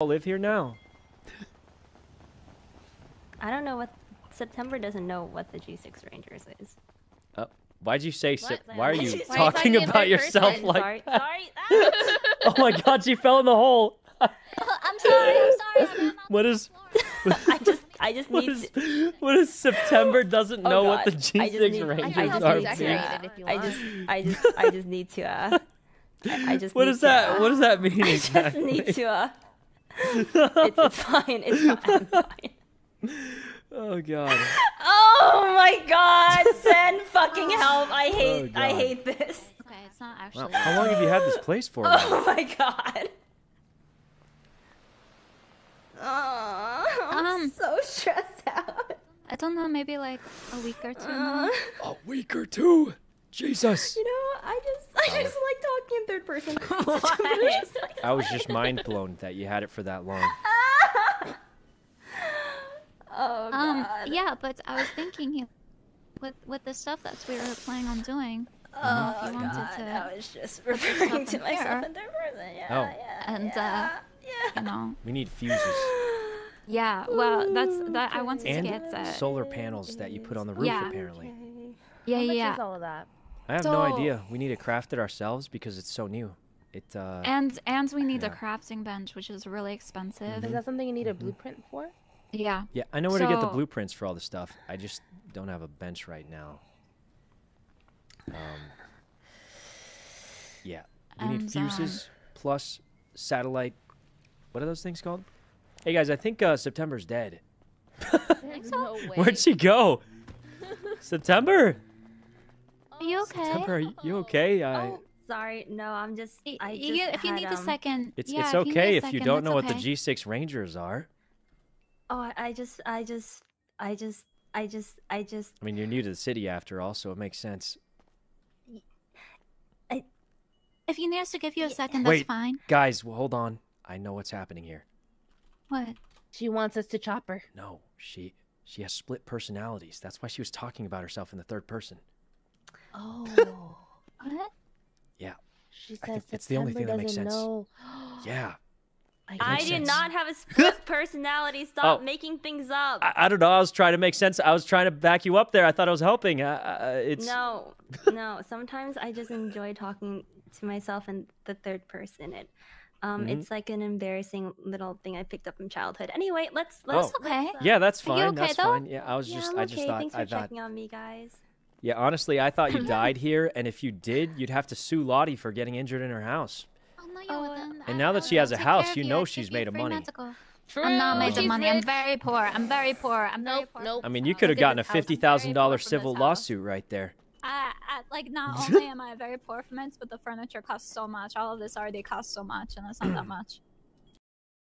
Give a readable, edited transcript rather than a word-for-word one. all live here now. I don't know what... September doesn't know what the G6 Rangers is. Why'd you say... Why are you talking about yourself like that? Sorry. Oh my god, she fell in the hole. I'm sorry, I'm sorry. I'm what is... I just need to... What is September doesn't know what the G6 Rangers are? I just need to... I just what is that? What does that mean exactly? I just need to... It's fine. It's fine. I'm fine. Oh god. Oh my god. Send fucking help. I hate. Oh, I hate this. Okay, it's not actually. Wow. How long have you had this place for? Oh my god. Oh, I'm so stressed out. I don't know. Maybe like a week or two. A week or two. Jesus. You know, I just like talking in third person. I was just mind blown that you had it for that long. Oh, God. Yeah, but I was thinking with the stuff that we were planning on doing. Oh, if you wanted to, I was just referring to myself in third person. Yeah, you know. We need fuses. Yeah, well, that. I wanted to get solar panels that you put on the roof, apparently. Yeah, yeah. All of that? I have no idea. We need to craft it ourselves because it's so new. It and we need a crafting bench, which is really expensive. Is that something you need a blueprint for? Yeah. Yeah, I know where to get the blueprints for all the stuff. I just don't have a bench right now. Yeah, we need fuses plus satellite. What are those things called? Hey guys, I think September's dead. There's no way. Where'd she go? September. Are you okay? September, are you okay? Sorry, no, I'm just. If you need a second, it's okay if you don't know what the G6 Rangers are. Oh, I just. I mean, you're new to the city after all, so it makes sense. If you need us to give you a second, that's fine. Wait, guys, well, hold on. I know what's happening here. What? She wants us to chop her. No, she has split personalities. That's why she was talking about herself in the third person. Oh. What? Yeah. She says I think it's the only thing that makes sense. Yeah. I did not have a split personality. Stop making things up. I don't know. I was trying to make sense. I was trying to back you up there. I thought I was helping. It's... No. No. Sometimes I just enjoy talking to myself in the third person. It, it's like an embarrassing little thing I picked up in childhood. Anyway, let's okay. Yeah, that's fine. Are you okay, that's fine. Yeah, I was just. I'm okay. I just thought. Thanks for checking on me, guys. Yeah, honestly, I thought you died here, and if you did, you'd have to sue Lottie for getting injured in her house. And now that she has a house, you know she's made of money. True. I'm not made of money. I'm very poor. I'm very poor. I'm very poor. Nope. I mean, you could have gotten a $50,000 civil lawsuit right there. Like, not only am I very poor from it, but the furniture costs so much. All of this already costs so much, and it's not that much.